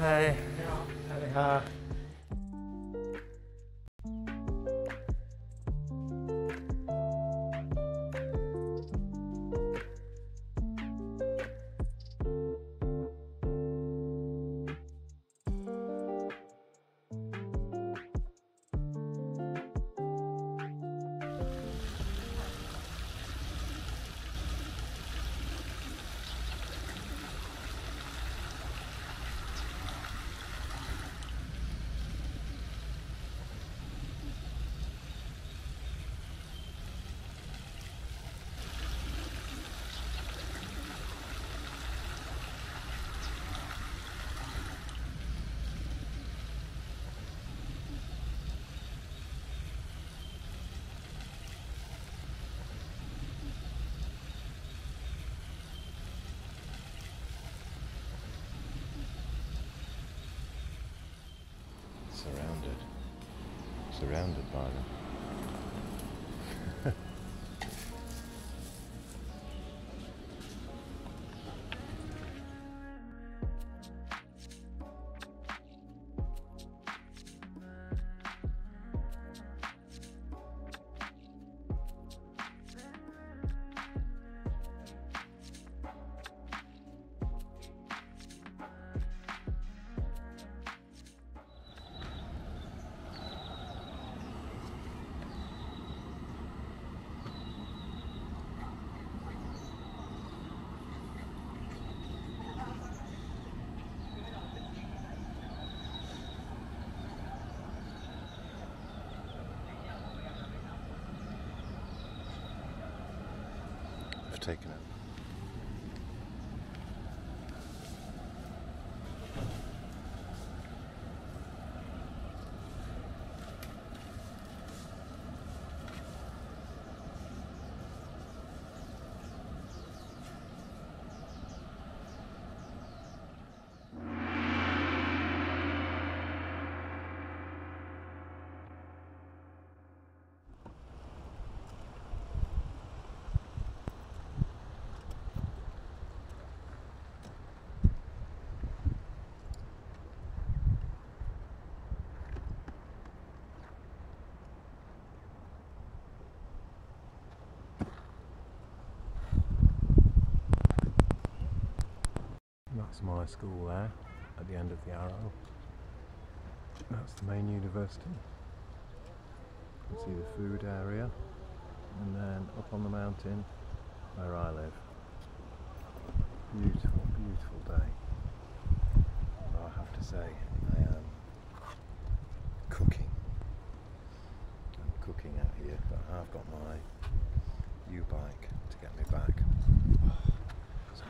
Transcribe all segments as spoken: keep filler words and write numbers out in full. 嗨，你好，你好。Surrounded, surrounded by them. Taken it. That's my school there, at the end of the arrow. That's the main university. You can see the food area, and then up on the mountain where I live. Beautiful, beautiful day. But I have to say, I am cooking. I'm cooking out here, but I've got my U-bike to get me back.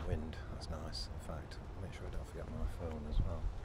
Wind, that's nice. In fact, make sure I don't forget my phone as well.